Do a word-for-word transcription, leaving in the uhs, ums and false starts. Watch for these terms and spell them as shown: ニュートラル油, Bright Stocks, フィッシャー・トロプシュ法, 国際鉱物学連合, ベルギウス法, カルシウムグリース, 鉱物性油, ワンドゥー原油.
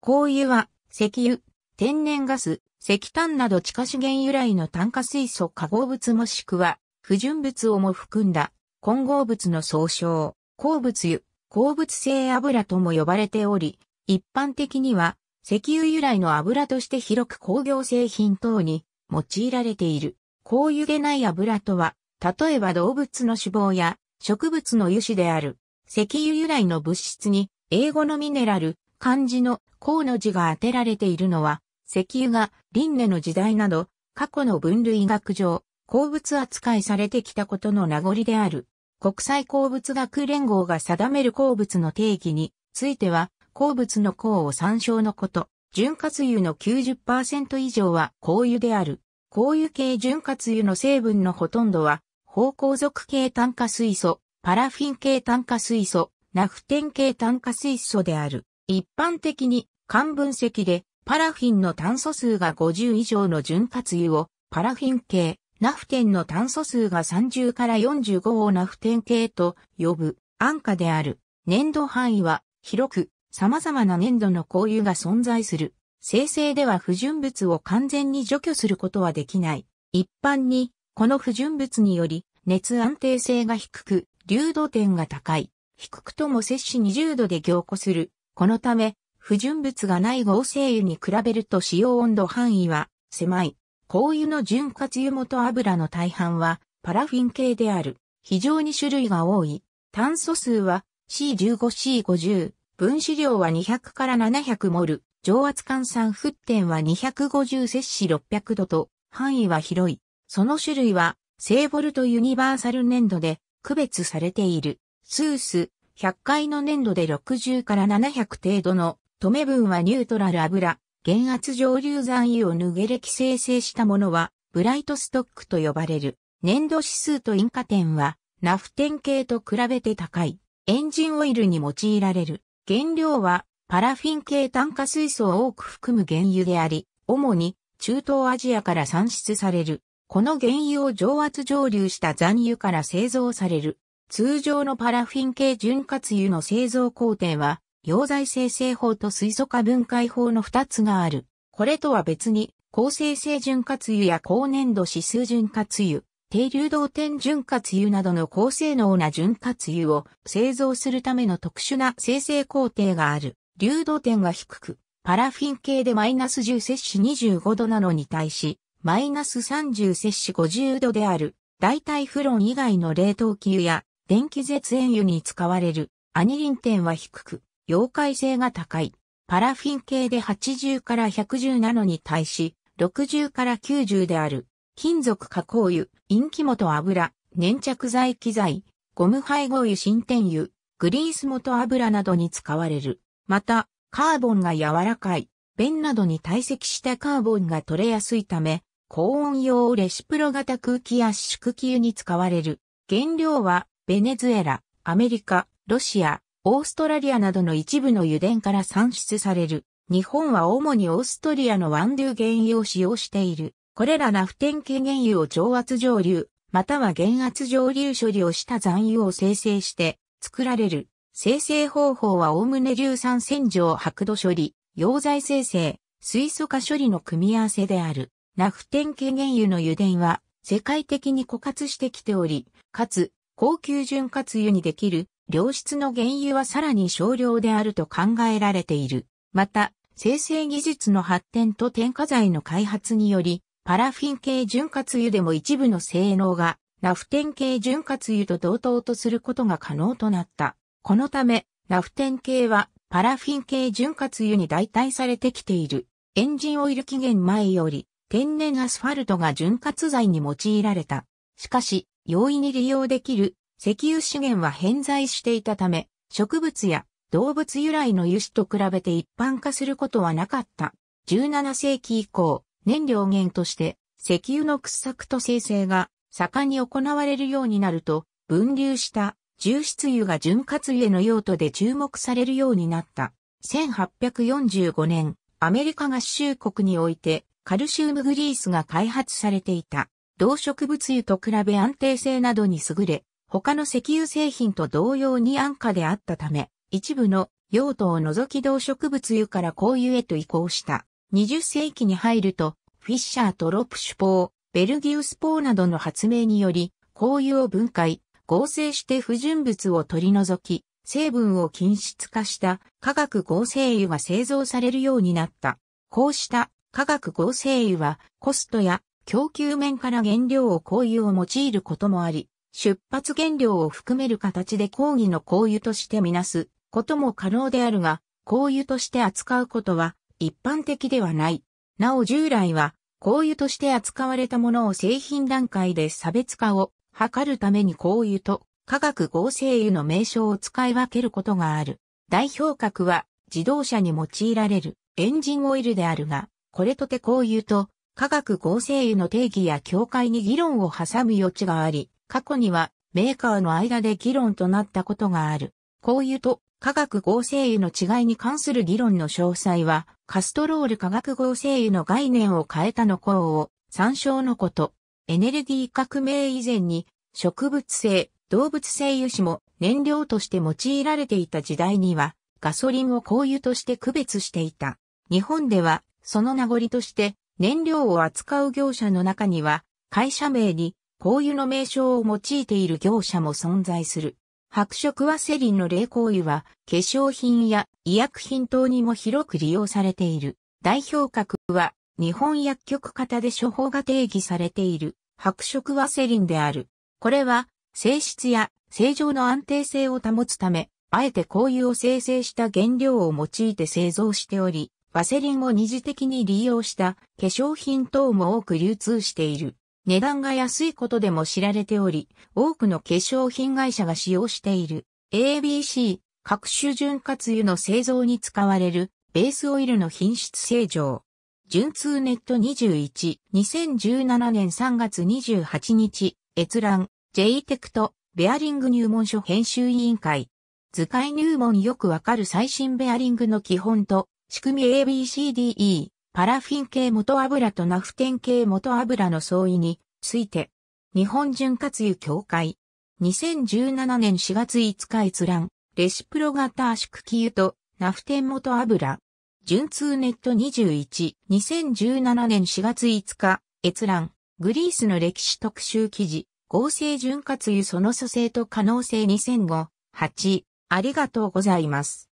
香油は、石油、天然ガス、石炭など地下資源由来の炭化水素化合物もしくは、不純物をも含んだ、混合物の総称、鉱物油、鉱物性油とも呼ばれており、一般的には、石油由来の油として広く工業製品等に用いられている。香油でない油とは、例えば動物の脂肪や植物の油脂である。石油由来の物質に、英語のミネラル、漢字の鉱の字が当てられているのは、石油が輪廻の時代など過去の分類学上、鉱物扱いされてきたことの名残である。国際鉱物学連合が定める鉱物の定義については、鉱物の鉱を参照のこと、潤滑油の きゅうじゅっパーセント 以上は香油である。香油系潤滑油の成分のほとんどは、芳香属系炭化水素、パラフィン系炭化水素、ナフテン系炭化水素である。一般的に、間分析で、パラフィンの炭素数がごじゅう以上の潤滑油を、パラフィン系、ナフテンの炭素数がさんじゅうからよんじゅうごをナフテン系と呼ぶ、安価である。粘度範囲は、広く、様々な粘度の香油が存在する。精製では不純物を完全に除去することはできない。一般に、この不純物により、熱安定性が低く、流動点が高い。低くとも摂氏にじゅうどで凝固する。このため、不純物がない合成油に比べると使用温度範囲は狭い。香油の潤滑油元油の大半はパラフィン系である。非常に種類が多い。炭素数は シーじゅうごシーごじゅう、分子量はにひゃくからななひゃくモル、常圧換算沸点はにひゃくごじゅう摂氏ろっぴゃくどと範囲は広い。その種類は聖ボルトユニバーサル粘土で区別されている。スースひゃっかいの粘土でろくじゅうからななひゃく程度の、止め分はニュートラル油、減圧蒸留残油をヌゲレキ精製したものは、ブライトストックと呼ばれる。粘土指数と引火点は、ナフテン系と比べて高い。エンジンオイルに用いられる。原料は、パラフィン系炭化水素を多く含む原油であり、主に、中東アジアから産出される。この原油を常圧蒸留した残油から製造される。通常のパラフィン系潤滑油の製造工程は、溶剤生成法と水素化分解法のふたつがある。これとは別に、高精製潤滑油や高粘土指数潤滑油、低流動点潤滑油などの高性能な潤滑油を製造するための特殊な生成工程がある。流動点が低く、パラフィン系でマイナスじゅう摂氏にじゅうごどなのに対し、マイナスさんじゅう摂氏ごじゅうどである。代替フロン以外の冷凍機油や、電気絶縁油に使われる。アニリン点は低く、溶解性が高い。パラフィン系ではちじゅうからひゃくじゅうなのに対し、ろくじゅうからきゅうじゅうである。金属加工油、引火元油、粘着剤機材、ゴム配合油浸点油、グリース元油などに使われる。また、カーボンが柔らかい。弁などに堆積したカーボンが取れやすいため、高温用レシプロ型空気圧縮機油に使われる。原料は、ベネズエラ、アメリカ、ロシア、オーストラリアなどの一部の油田から産出される。日本は主にオーストリアのワンドゥ原油を使用している。これらナフテン系原油を常圧蒸留、または減圧蒸留処理をした残油を生成して作られる。生成方法は概ね硫酸洗浄白土処理、溶剤生成、水素化処理の組み合わせである。ナフテン系原油の油田は世界的に枯渇してきており、かつ、高級潤滑油にできる良質の原油はさらに少量であると考えられている。また、生成技術の発展と添加剤の開発により、パラフィン系潤滑油でも一部の性能がナフテン系潤滑油と同等とすることが可能となった。このため、ナフテン系はパラフィン系潤滑油に代替されてきている。エンジンオイル起源前より、天然アスファルトが潤滑剤に用いられた。しかし、容易に利用できる石油資源は偏在していたため、植物や動物由来の油脂と比べて一般化することはなかった。じゅうななせいき以降、燃料源として石油の掘削と精製が盛んに行われるようになると、分流した重質油が潤滑油への用途で注目されるようになった。せんはっぴゃくよんじゅうごねん、アメリカ合衆国においてカルシウムグリースが開発されていた。動植物油と比べ安定性などに優れ、他の石油製品と同様に安価であったため、一部の用途を除き動植物油から香油へと移行した。にじゅっ世紀に入ると、フィッシャーとロプシュポー、ベルギウスポーなどの発明により、香油を分解、合成して不純物を取り除き、成分を均質化した化学合成油が製造されるようになった。こうした化学合成油はコストや供給面から原料を香油を用いることもあり、出発原料を含める形で工業の香油としてみなすことも可能であるが、香油として扱うことは一般的ではない。なお従来は香油として扱われたものを製品段階で差別化を図るために香油と化学合成油の名称を使い分けることがある。代表格は自動車に用いられるエンジンオイルであるが、これとて香油と化学合成油の定義や境界に議論を挟む余地があり、過去にはメーカーの間で議論となったことがある。香油と化学合成油の違いに関する議論の詳細は、カストロール化学合成油の概念を変えたの項を参照のこと。エネルギー革命以前に植物性、動物性油脂も燃料として用いられていた時代にはガソリンを香油として区別していた。日本ではその名残として燃料を扱う業者の中には会社名に香油の名称を用いている業者も存在する。白色ワセリンの冷香油は化粧品や医薬品等にも広く利用されている。代表格は日本薬局型で処方が定義されている白色ワセリンである。これは性質や性状の安定性を保つため、あえて香油を精製した原料を用いて製造しており、ワセリンを二次的に利用した化粧品等も多く流通している。値段が安いことでも知られており、多くの化粧品会社が使用している。エービーシー、各種潤滑油の製造に使われるベースオイルの品質正常。潤通ネットにじゅういち、にせんじゅうななねんさんがつにじゅうはちにち、閲覧。J テクト、ベアリング入門書編集委員会。図解入門よくわかる最新ベアリングの基本と、仕組み エービーシーディーイー、パラフィン系元油とナフテン系元油の相違について、日本潤滑油協会。にせんじゅうななねんしがついつか閲覧、レシプロ型圧縮機油とナフテン元油。潤通ネットにじゅういち、にせんじゅうななねんしがついつか、閲覧、グリースの歴史特集記事。合成潤滑油その組成と可能性にせんご、はち。ありがとうございます。